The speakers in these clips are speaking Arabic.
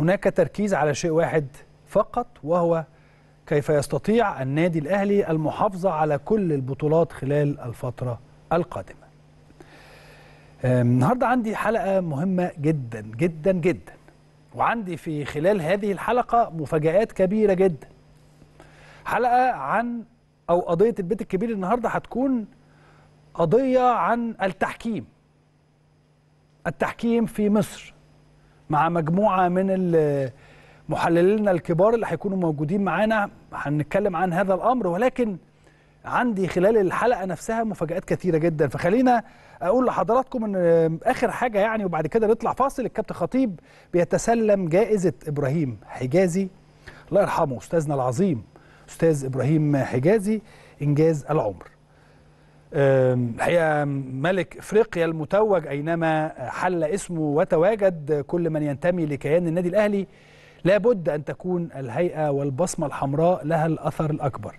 هناك تركيز على شيء واحد فقط، وهو كيف يستطيع النادي الأهلي المحافظة على كل البطولات خلال الفترة القادمة. النهاردة عندي حلقة مهمة جدا جدا جدا، وعندي في خلال هذه الحلقة مفاجآت كبيرة جدا. حلقة عن أو قضية البيت الكبير النهاردة هتكون قضية عن التحكيم في مصر، مع مجموعة من محللينا الكبار اللي هيكونوا موجودين معانا. هنتكلم عن هذا الأمر، ولكن عندي خلال الحلقة نفسها مفاجآت كثيرة جدا. فخلينا أقول لحضراتكم إن آخر حاجة يعني، وبعد كده نطلع فاصل، الكابتن خطيب بيتسلم جائزة إبراهيم حجازي الله يرحمه، أستاذنا العظيم أستاذ إبراهيم حجازي، إنجاز العمر. الحقيقة ملك إفريقيا المتوج أينما حل اسمه وتواجد. كل من ينتمي لكيان النادي الأهلي لابد أن تكون الهيئة والبصمة الحمراء لها الأثر الأكبر،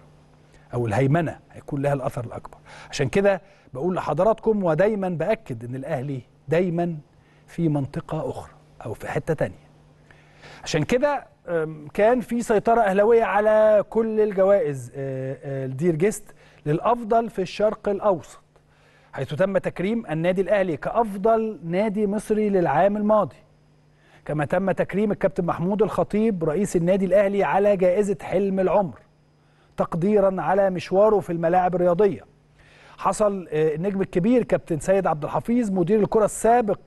أو الهيمنة هيكون لها الأثر الأكبر. عشان كده بقول لحضراتكم ودايما بأكد إن الأهلي دايما في منطقة أخرى أو في حتة تانية. عشان كده كان في سيطرة أهلاوية على كل الجوائز دير جيست للأفضل في الشرق الأوسط، حيث تم تكريم النادي الأهلي كأفضل نادي مصري للعام الماضي، كما تم تكريم الكابتن محمود الخطيب رئيس النادي الأهلي على جائزة حلم العمر تقديرا على مشواره في الملاعب الرياضية. حصل النجم الكبير كابتن سيد عبد الحفيظ مدير الكرة السابق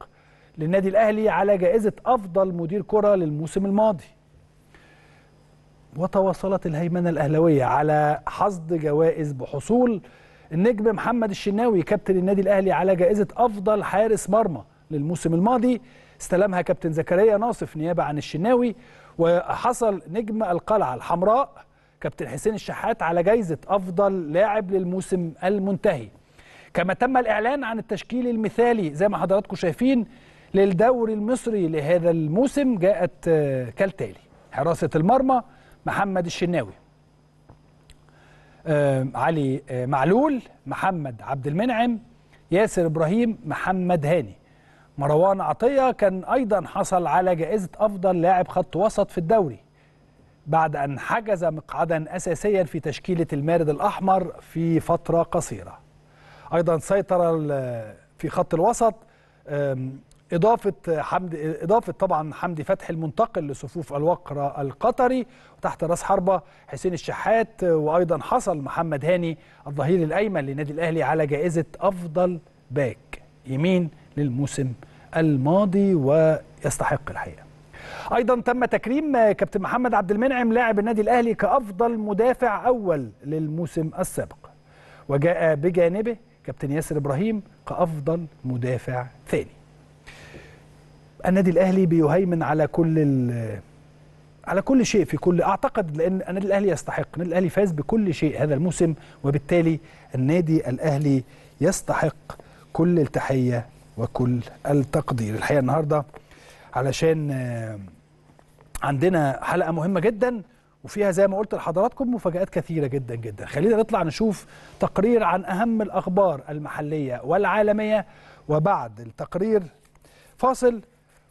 للنادي الأهلي على جائزة أفضل مدير كرة للموسم الماضي. وتواصلت الهيمنة الأهلاوية على حصد جوائز بحصول النجم محمد الشناوي كابتن النادي الأهلي على جائزة أفضل حارس مرمى للموسم الماضي، استلمها كابتن زكريا ناصف نيابة عن الشناوي. وحصل نجم القلعة الحمراء كابتن حسين الشحات على جائزة أفضل لاعب للموسم المنتهي. كما تم الإعلان عن التشكيل المثالي زي ما حضراتكم شايفين للدوري المصري لهذا الموسم، جاءت كالتالي: حراسة المرمى محمد الشناوي، علي معلول، محمد عبد المنعم، ياسر إبراهيم، محمد هاني. مروان عطيه كان أيضا حصل على جائزة أفضل لاعب خط وسط في الدوري بعد أن حجز مقعدا أساسيا في تشكيلة المارد الأحمر في فترة قصيرة. أيضا سيطر في خط الوسط إضافة طبعا حمدي فتحي المنتقل لصفوف الوقرة القطري، وتحت راس حربة حسين الشحات. وأيضا حصل محمد هاني الظهير الأيمن للنادي الأهلي على جائزة أفضل باك يمين للموسم الماضي، ويستحق الحقيقة. أيضا تم تكريم كابتن محمد عبد المنعم لاعب النادي الأهلي كأفضل مدافع أول للموسم السابق، وجاء بجانبه كابتن ياسر إبراهيم كأفضل مدافع ثاني. النادي الأهلي بيهيمن على كل شيء في كل، أعتقد، لأن النادي الأهلي يستحق. النادي الأهلي فاز بكل شيء هذا الموسم، وبالتالي النادي الأهلي يستحق كل التحية وكل التقدير. الحقيقة النهاردة علشان عندنا حلقة مهمة جدا وفيها زي ما قلت لحضراتكم مفاجآت كثيرة جدا جدا. خلينا نطلع نشوف تقرير عن أهم الأخبار المحلية والعالمية، وبعد التقرير فاصل،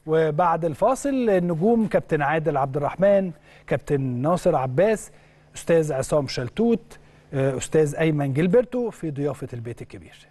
وبعد الفاصل النجوم كابتن عادل عبد الرحمن، كابتن ناصر عباس، أستاذ عصام شلتوت، أستاذ أيمن جيلبرتو في ضيافة البيت الكبير.